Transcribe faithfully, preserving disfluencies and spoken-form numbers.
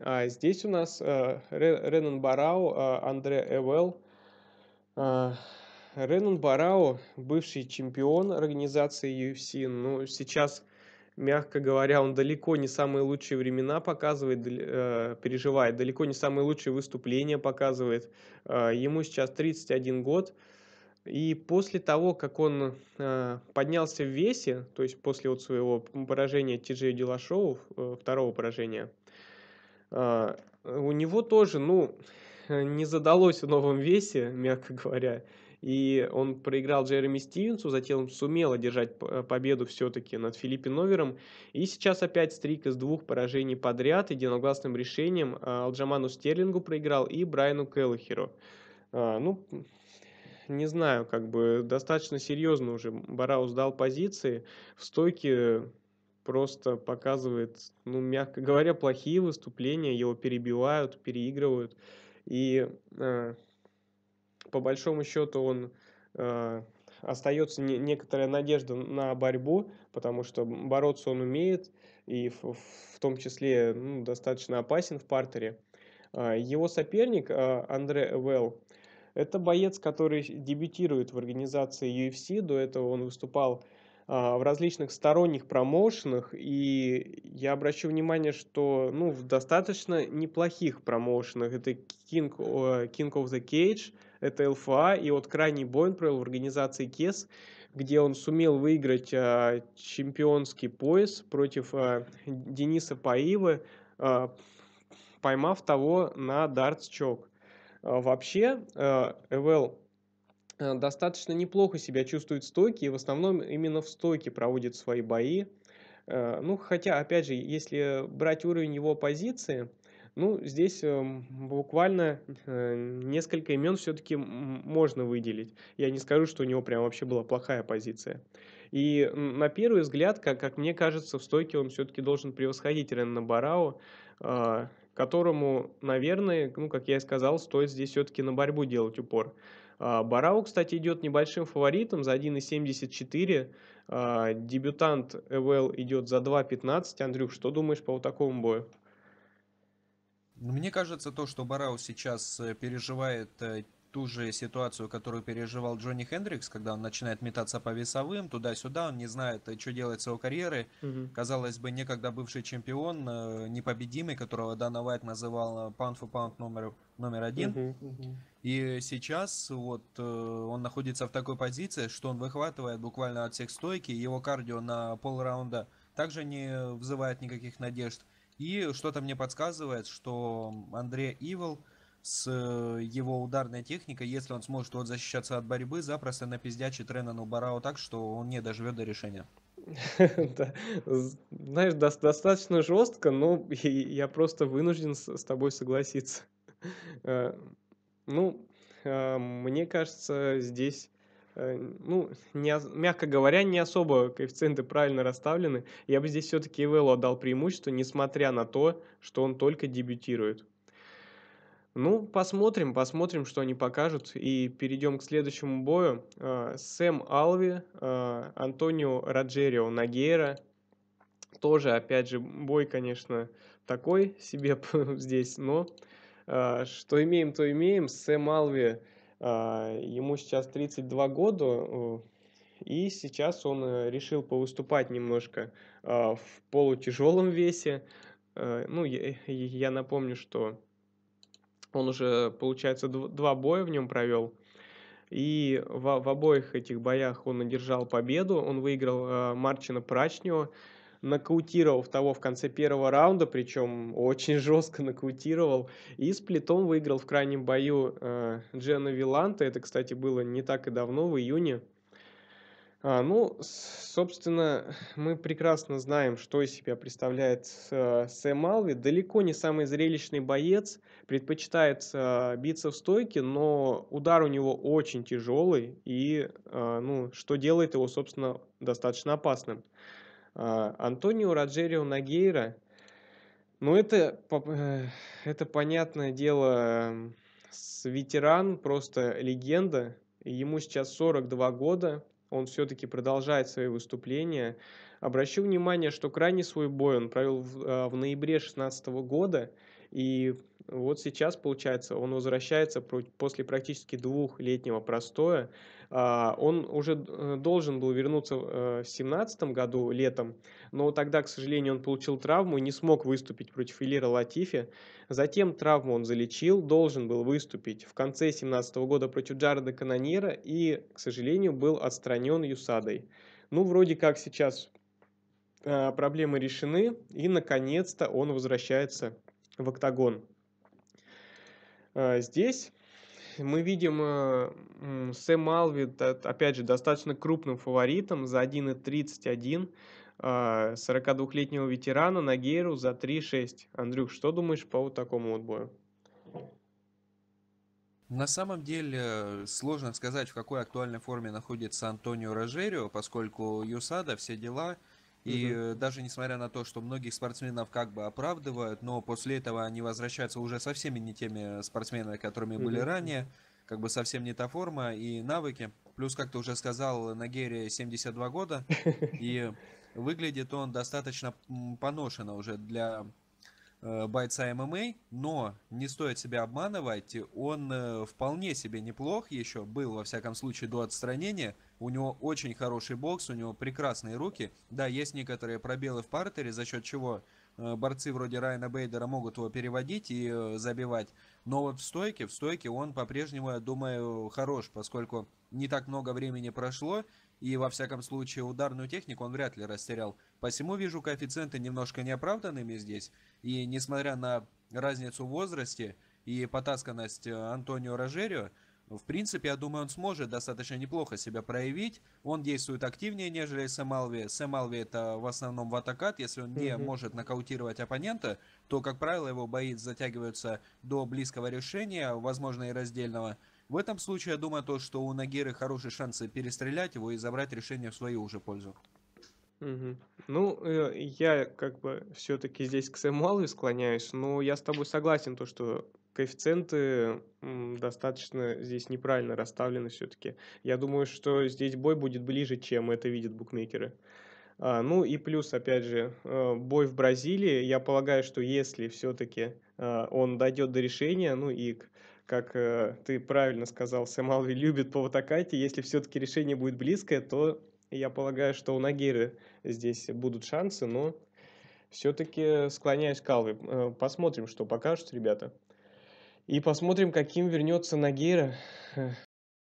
А здесь у нас э, Ренан Барао, э, Андре Эвел. Э, Ренан Барао, бывший чемпион организации ю эф си, ну, сейчас, мягко говоря, он далеко не самые лучшие времена показывает, э, переживает, далеко не самые лучшие выступления показывает. Э, ему сейчас тридцать один год. И после того, как он э, поднялся в весе, то есть после вот своего поражения Ти-Джею Дилашову, э, второго поражения, э, у него тоже, ну, не задалось в новом весе, мягко говоря. И он проиграл Джереми Стивенсу, затем сумел одержать победу все-таки над Филиппи Новером. И сейчас опять стрик из двух поражений подряд, единогласным решением Алджаму Стерлингу проиграл и Брайану Келлахеру. А, ну, не знаю, как бы достаточно серьезно уже Барао сдал позиции. В стойке просто показывает, ну, мягко говоря, плохие выступления. Его перебивают, переигрывают. И... по большому счету он э, остается не, некоторая надежда на борьбу, потому что бороться он умеет и в, в том числе, ну, достаточно опасен в партере. Э, его соперник э, Андре Эвел — это боец, который дебютирует в организации ю эф си. До этого он выступал э, в различных сторонних промоушенах, и я обращу внимание, что, ну, в достаточно неплохих промоушенах. Это King, э, King of the Cage, это эл эф а, и вот крайний бой он провел в организации КЕС, где он сумел выиграть а, чемпионский пояс против а, Дениса Паивы, а, поймав того на дартс-чок. А, вообще, а, Эвел а, достаточно неплохо себя чувствует в стойке, и в основном именно в стойке проводит свои бои. А, ну, хотя, опять же, если брать уровень его оппозиции, ну, здесь э, буквально э, несколько имен все-таки можно выделить. Я не скажу, что у него прям вообще была плохая позиция. И на первый взгляд, как, как мне кажется, в стойке он все-таки должен превосходить Ренана Барао, э, которому, наверное, ну, как я и сказал, стоит здесь все-таки на борьбу делать упор. Э, Барао, кстати, идет небольшим фаворитом за один и семьдесят четыре. Э, дебютант Эвел идет за два и пятнадцать. Андрюх, что думаешь по вот такому бою? Мне кажется, то, что Барао сейчас переживает ту же ситуацию, которую переживал Джонни Хендрикс, когда он начинает метаться по весовым, туда-сюда, он не знает, что делать с его карьерой. Угу. Казалось бы, некогда бывший чемпион, непобедимый, которого Дан Вайт называл pound for pound номер, номер один. Угу. Угу. И сейчас вот он находится в такой позиции, что он выхватывает буквально от всех стойки, его кардио на полраунда также не вызывает никаких надежд. И что-то мне подсказывает, что Андре Эвел с его ударной техникой, если он сможет вот защищаться от борьбы, запросто напиздячит Ренану Барао так, что он не доживет до решения. Знаешь, достаточно жестко, но я просто вынужден с тобой согласиться. Ну, мне кажется, здесь... Ну, не, мягко говоря, не особо коэффициенты правильно расставлены. Я бы здесь все-таки Эвелу отдал преимущество, несмотря на то, что он только дебютирует. Ну, посмотрим, посмотрим, что они покажут. И перейдем к следующему бою. Сэм Алви, Антонио Рожерио Ногейра. Тоже, опять же, бой, конечно, такой себе здесь. Но что имеем, то имеем. Сэм Алви... Ему сейчас тридцать два года, и сейчас он решил повыступать немножко в полутяжелом весе. Ну, я, я напомню, что он уже, получается, два боя в нем провел. И в, в обоих этих боях он одержал победу. Он выиграл Марчина Прачнева, нокаутировав того в конце первого раунда, причем очень жестко нокаутировал, и сплитом выиграл в крайнем бою э, Джена Виланта. Это, кстати, было не так и давно, в июне. А, ну, собственно, мы прекрасно знаем, что из себя представляет э, Сэм Алви. Далеко не самый зрелищный боец, предпочитает э, биться в стойке, но удар у него очень тяжелый, и э, ну, что делает его, собственно, достаточно опасным. Антонио Рожерио Ногейра, ну это, это, понятное дело, ветеран, просто легенда, ему сейчас сорок два года, он все-таки продолжает свои выступления, Обращу внимание, что крайний свой бой он провел в, в ноябре две тысячи шестнадцатого года, и вот сейчас, получается, он возвращается после практически двухлетнего простоя. Он уже должен был вернуться в две тысячи семнадцатом году, летом, но тогда, к сожалению, он получил травму и не смог выступить против Элера Латифи. Затем травму он залечил, должен был выступить в конце две тысячи семнадцатого года против Джареда Канонера и, к сожалению, был отстранен ю садой. Ну, вроде как сейчас проблемы решены, и, наконец-то, он возвращается в октагон. Здесь мы видим Сэма Алви, опять же, достаточно крупным фаворитом за один и тридцать один, сорокадвухлетнего ветерана Ногейру за три шесть. Андрюх, что думаешь по вот такому вот бою? На самом деле сложно сказать, в какой актуальной форме находится Антонио Рожерио, поскольку ю сада, все дела. И угу. даже несмотря на то, что многих спортсменов как бы оправдывают, но после этого они возвращаются уже совсем не теми спортсменами, которыми угу. были ранее. Как бы совсем не та форма и навыки. Плюс, как ты уже сказал, Ногейре семьдесят два года. И выглядит он достаточно поношенно уже для бойца эм эм а. Но не стоит себя обманывать. Он вполне себе неплох еще был, во всяком случае, до отстранения. У него очень хороший бокс, у него прекрасные руки. Да, есть некоторые пробелы в партере, за счет чего борцы вроде Райана Бейдера могут его переводить и забивать. Но вот в стойке, в стойке он по-прежнему, я думаю, хорош, поскольку не так много времени прошло. И, во всяком случае, ударную технику он вряд ли растерял. Посему вижу коэффициенты немножко неоправданными здесь. И, несмотря на разницу в возрасте и потасканность Антонио Рожерио, в принципе, я думаю, он сможет достаточно неплохо себя проявить. Он действует активнее, нежели Сэм Алви. Сэм Алви это в основном ватакат. Если он не mm-hmm. может нокаутировать оппонента, то, как правило, его бои затягиваются до близкого решения, возможно, и раздельного. В этом случае, я думаю, то, что у Ногейры хорошие шансы перестрелять его и забрать решение в свою уже пользу. Угу. Ну, я как бы все-таки здесь к Сэму Алви склоняюсь, но я с тобой согласен, то, что коэффициенты достаточно здесь неправильно расставлены все-таки. Я думаю, что здесь бой будет ближе, чем это видят букмекеры. А, ну и плюс, опять же, бой в Бразилии. Я полагаю, что если все-таки он дойдет до решения, ну и, как ты правильно сказал, Сэм Алви любит по ватакате, если все-таки решение будет близкое, то... Я полагаю, что у Ногейры здесь будут шансы, но все-таки склоняюсь к Алви. Посмотрим, что покажут ребята. И посмотрим, каким вернется Ногейра